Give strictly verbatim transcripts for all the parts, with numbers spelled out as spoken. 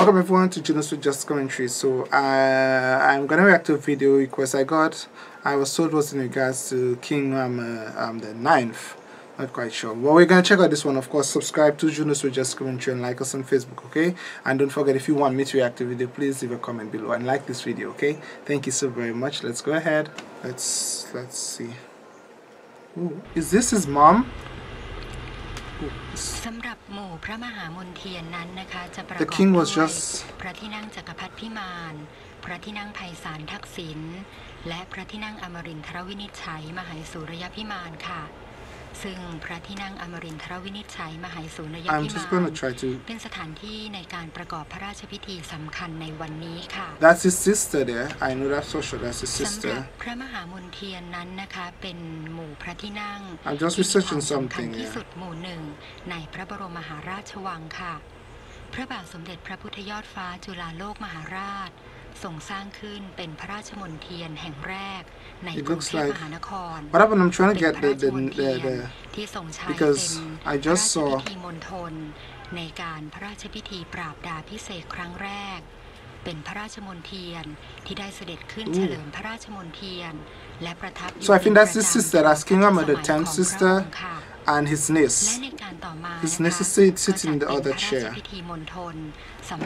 Welcome everyone to Junosuede Just Commentary. So uh, I'm gonna react to a video request I got. I was told was in regards to King Rama um, the ninth. Not quite sure. Well, we're gonna check out this one. Of course, subscribe to Junosuede Just Commentary and like us on Facebook, okay? And don't forget, if you want me to react to a video, please leave a comment below and like this video, okay? Thank you so very much. Let's go ahead. Let's let's see. Ooh, is this his mom? The king was just I'm just going to try to That's his sister there. I know that for sure. That's his sister. I'm just researching something here. It looks like, what happened? I'm trying to get the, the, the, the because I just saw Ooh. So I think that's his sister, that's King Rama the tenth sister and his niece. His niece is sitting in the other chair. So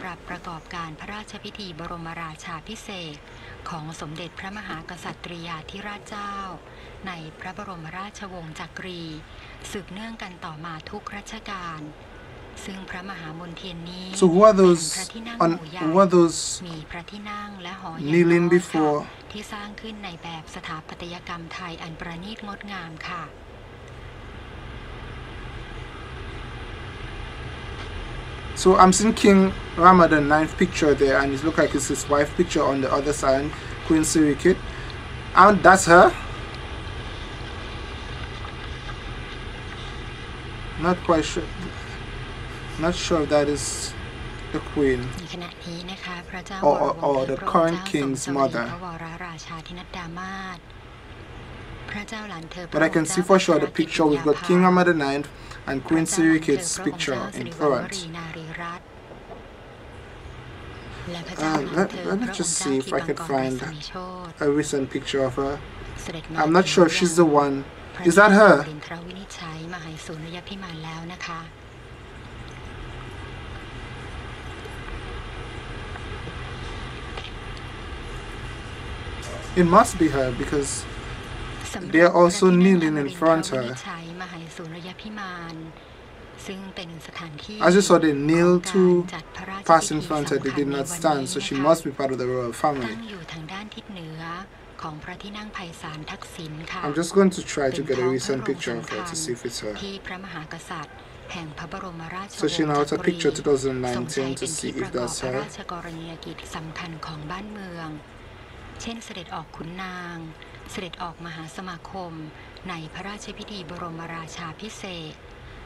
who are those on who are those kneeling before? So I'm seeing King Rama the ninth picture there, and it looks like it's his wife picture on the other side, Queen Sirikit, and that's her. Not quite sure. Not sure if that is the queen or, or, or the current king's mother. But I can see for sure the picture. We've got King Rama the ninth and Queen Sirikit's picture in front. Uh, let, let me just see if I can find a recent picture of her. I'm not sure if she's the one. Is that her? It must be her, because they are also kneeling in front of her. As you saw, they kneeled to pass in front of her, they did not stand, so she must be part of the royal family. I'm just going to try to get a recent picture of her to see if it's her. So she now has a picture twenty nineteen to see if that's her.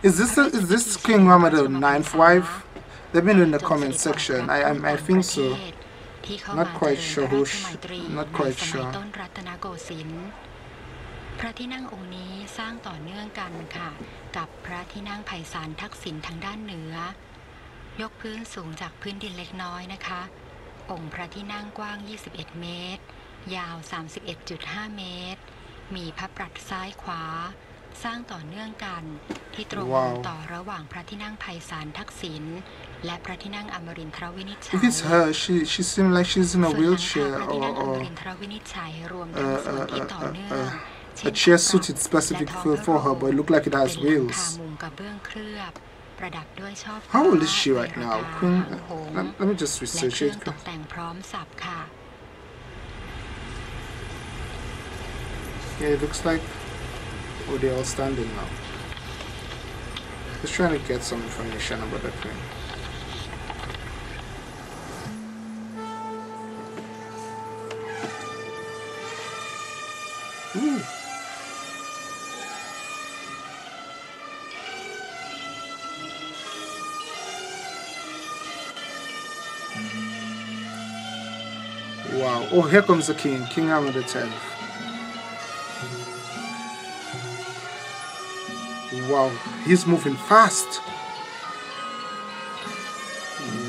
Is this a, is this King Rama the ninth wife? Let me know in the comment section. I I, I think so. Not quite sure who. Not quite sure. If it's her, she she seems like she's in a wheelchair or, or uh, uh, uh, uh, uh, a chair suited specifically for her, but it looks like it has wheels. How old is she right now? Queen, uh, let, let me just research it. Yeah, it looks like, oh, they're all standing now. Just trying to get some information about that thing. Ooh. Wow, oh, here comes the king, King Rama the tenth. Wow, he's moving fast.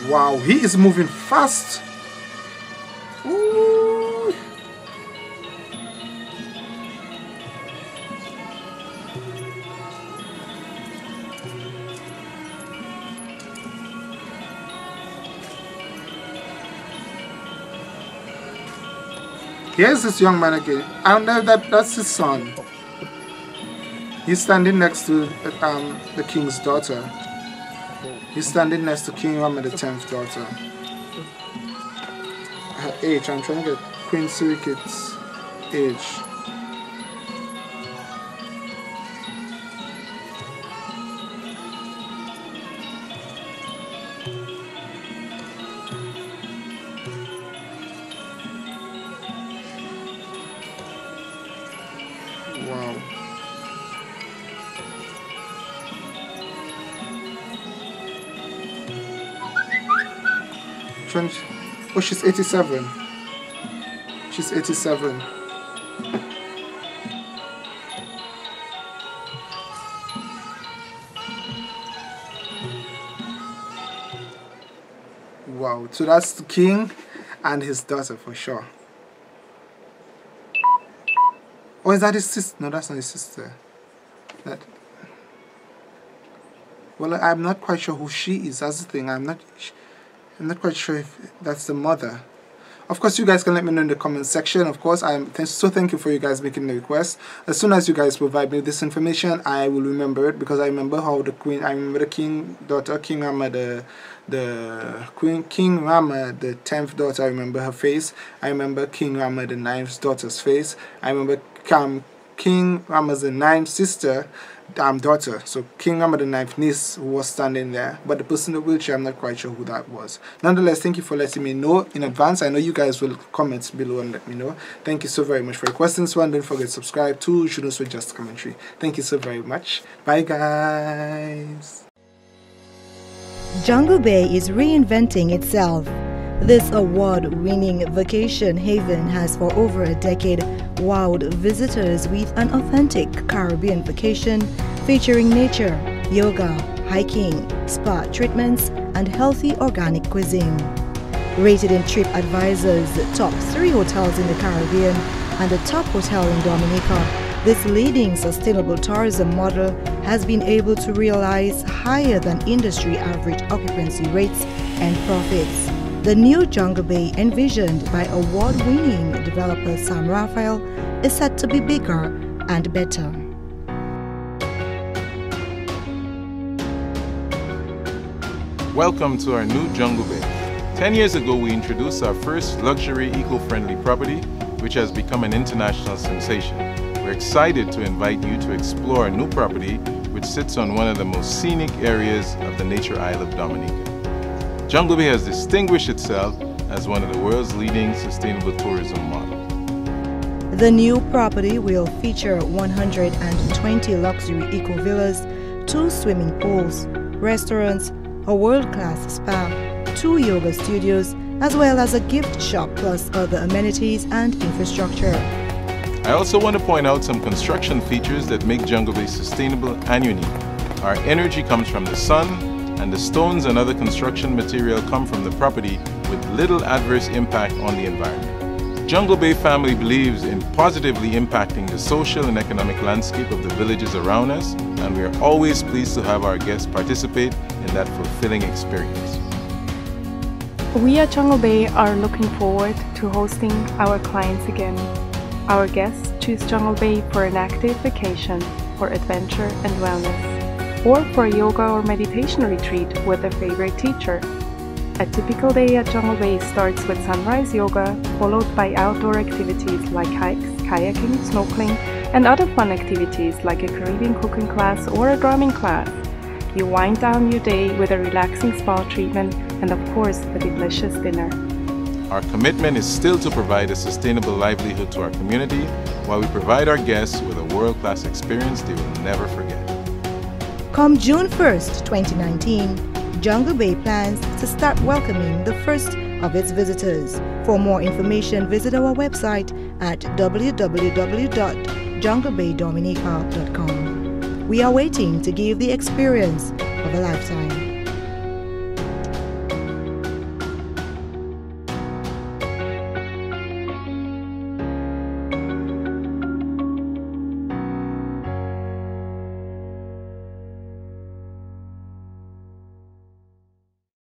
Wow, he is moving fast. Ooh. Here's this young man again. I don't know that that's his son. He's standing next to um, the king's daughter. He's standing next to King Rama the tenth's daughter. Her age, I'm trying to get Queen Sirikit's age. Oh, she's eighty-seven. She's eighty-seven. Wow, so that's the king and his daughter for sure. Oh, is that his sister? No, that's not his sister. That. Well, I'm not quite sure who she is. That's the thing. I'm not. She, I'm not quite sure if that's the mother. Of course, you guys can let me know in the comment section. Of course, I'm th so thankful for you guys making the request. As soon as you guys provide me this information, I will remember it, because I remember how the queen, I remember the king daughter, King Rama the the queen, King Rama the tenth daughter. I remember her face. I remember King Rama the ninth's daughter's face. I remember um, King Rama the ninth's sister. Um, daughter, so King Rama the ninth niece who was standing there, but the person in the wheelchair, I'm not quite sure who that was. Nonetheless, thank you for letting me know in advance. I know you guys will comment below and let me know. Thank you so very much for requesting this one. Don't forget to subscribe to Junosuede Just Commentary. Thank you so very much. Bye, guys. Jungle Bay is reinventing itself. This award-winning vacation haven has for over a decade wowed visitors with an authentic Caribbean vacation featuring nature, yoga, hiking, spa treatments, and healthy organic cuisine. Rated in TripAdvisor's top three hotels in the Caribbean and the top hotel in Dominica, this leading sustainable tourism model has been able to realize higher than industry average occupancy rates and profits. The new Jungle Bay, envisioned by award-winning developer Sam Raphael, is set to be bigger and better. Welcome to our new Jungle Bay. Ten years ago, we introduced our first luxury eco-friendly property, which has become an international sensation. We're excited to invite you to explore our new property, which sits on one of the most scenic areas of the Nature Isle of Dominica. Jungle Bay has distinguished itself as one of the world's leading sustainable tourism models. The new property will feature one hundred twenty luxury eco-villas, two swimming pools, restaurants, a world-class spa, two yoga studios, as well as a gift shop plus other amenities and infrastructure. I also want to point out some construction features that make Jungle Bay sustainable and unique. Our energy comes from the sun, and the stones and other construction material come from the property with little adverse impact on the environment. Jungle Bay family believes in positively impacting the social and economic landscape of the villages around us, and we are always pleased to have our guests participate in that fulfilling experience. We at Jungle Bay are looking forward to hosting our clients again. Our guests choose Jungle Bay for an active vacation, for adventure and wellness, or for a yoga or meditation retreat with a favorite teacher. A typical day at Jungle Bay starts with sunrise yoga, followed by outdoor activities like hikes, kayaking, snorkeling, and other fun activities like a Caribbean cooking class or a drumming class. You wind down your day with a relaxing spa treatment and, of course, a delicious dinner. Our commitment is still to provide a sustainable livelihood to our community while we provide our guests with a world-class experience they will never forget. Come June first, twenty nineteen, Jungle Bay plans to start welcoming the first of its visitors. For more information, visit our website at w w w dot jungle bay dominica dot com. We are waiting to give the experience of a lifetime.